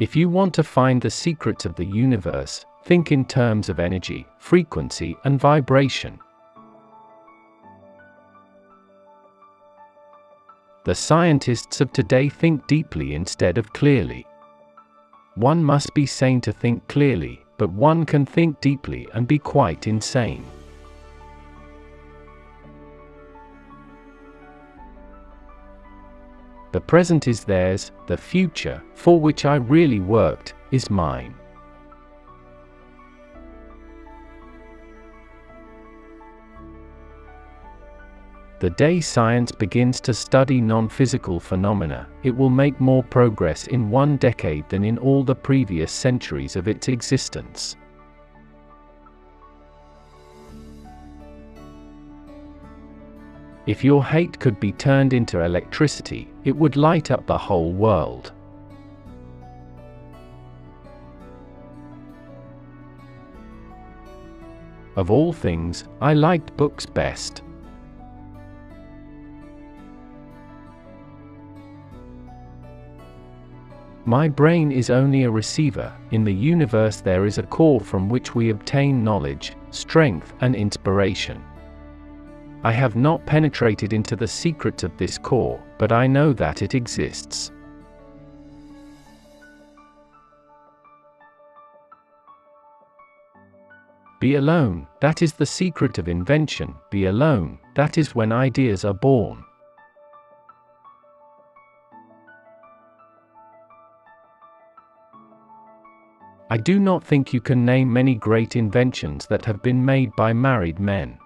If you want to find the secrets of the universe, think in terms of energy, frequency, and vibration. The scientists of today think deeply instead of clearly. One must be sane to think clearly, but one can think deeply and be quite insane. The present is theirs, the future, for which I really worked, is mine. The day science begins to study non-physical phenomena, it will make more progress in one decade than in all the previous centuries of its existence. If your hate could be turned into electricity, it would light up the whole world. Of all things, I liked books best. My brain is only a receiver. In the universe there is a core from which we obtain knowledge, strength, and inspiration. I have not penetrated into the secrets of this core, but I know that it exists. Be alone, that is the secret of invention. Be alone, that is when ideas are born. I do not think you can name many great inventions that have been made by married men.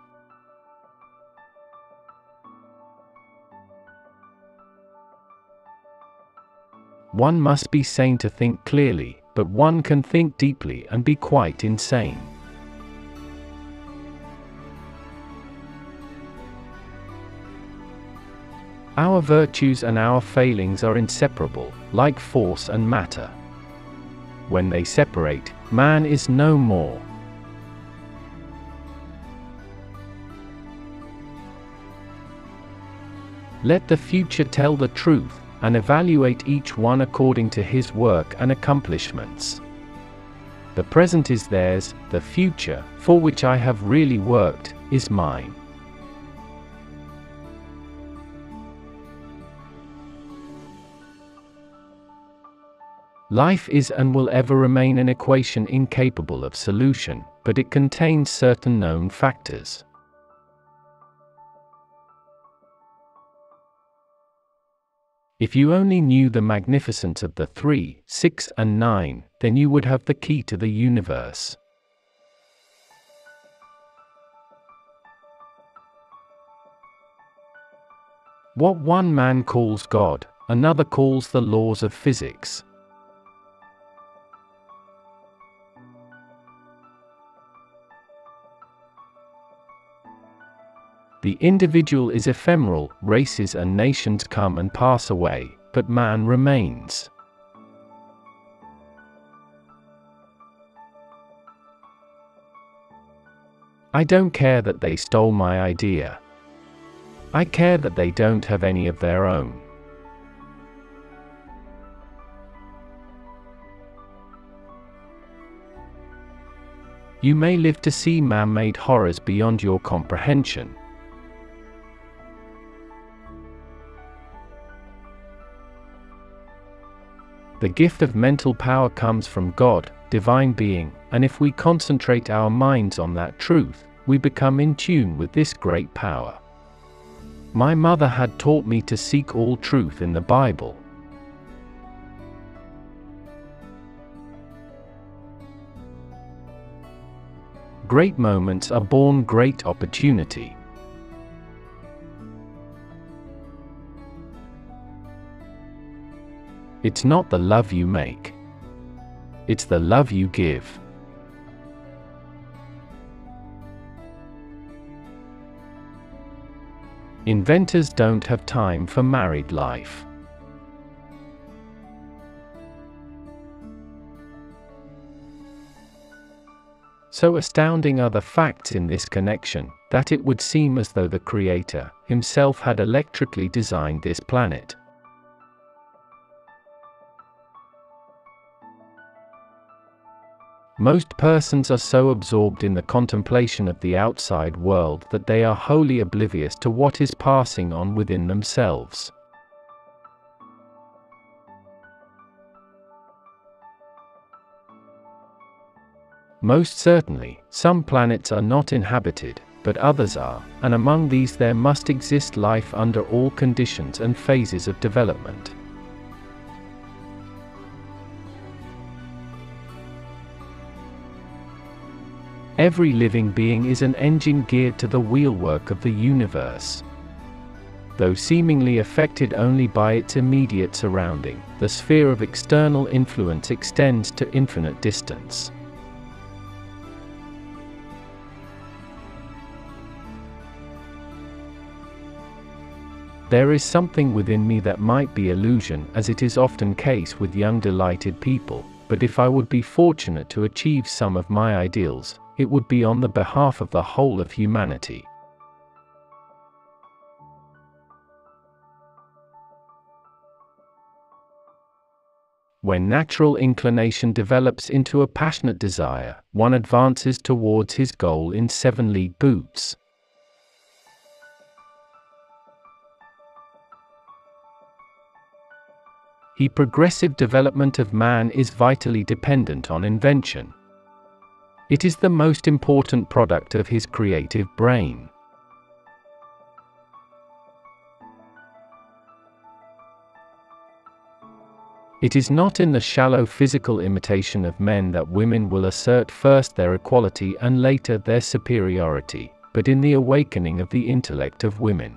One must be sane to think clearly, but one can think deeply and be quite insane. Our virtues and our failings are inseparable, like force and matter. When they separate, man is no more. Let the future tell the truth, and evaluate each one according to his work and accomplishments. The present is theirs, the future, for which I have really worked, is mine. Life is and will ever remain an equation incapable of solution, but it contains certain known factors. If you only knew the magnificence of the 3, 6, and 9, then you would have the key to the universe. What one man calls God, another calls the laws of physics. The individual is ephemeral, races and nations come and pass away, but man remains. I don't care that they stole my idea. I care that they don't have any of their own. You may live to see man-made horrors beyond your comprehension. The gift of mental power comes from God, divine being, and if we concentrate our minds on that truth, we become in tune with this great power. My mother had taught me to seek all truth in the Bible. Great moments are born great opportunity. It's not the love you make. It's the love you give. Inventors don't have time for married life. So astounding are the facts in this connection, that it would seem as though the Creator himself had electrically designed this planet. Most persons are so absorbed in the contemplation of the outside world that they are wholly oblivious to what is passing on within themselves. Most certainly, some planets are not inhabited, but others are, and among these there must exist life under all conditions and phases of development. Every living being is an engine geared to the wheelwork of the universe. Though seemingly affected only by its immediate surrounding, the sphere of external influence extends to infinite distance. There is something within me that might be illusion, as it is often case with young delighted people, but if I would be fortunate to achieve some of my ideals, it would be on the behalf of the whole of humanity. When natural inclination develops into a passionate desire, one advances towards his goal in 7-league boots. The progressive development of man is vitally dependent on invention. It is the most important product of his creative brain. It is not in the shallow physical imitation of men that women will assert first their equality and later their superiority, but in the awakening of the intellect of women.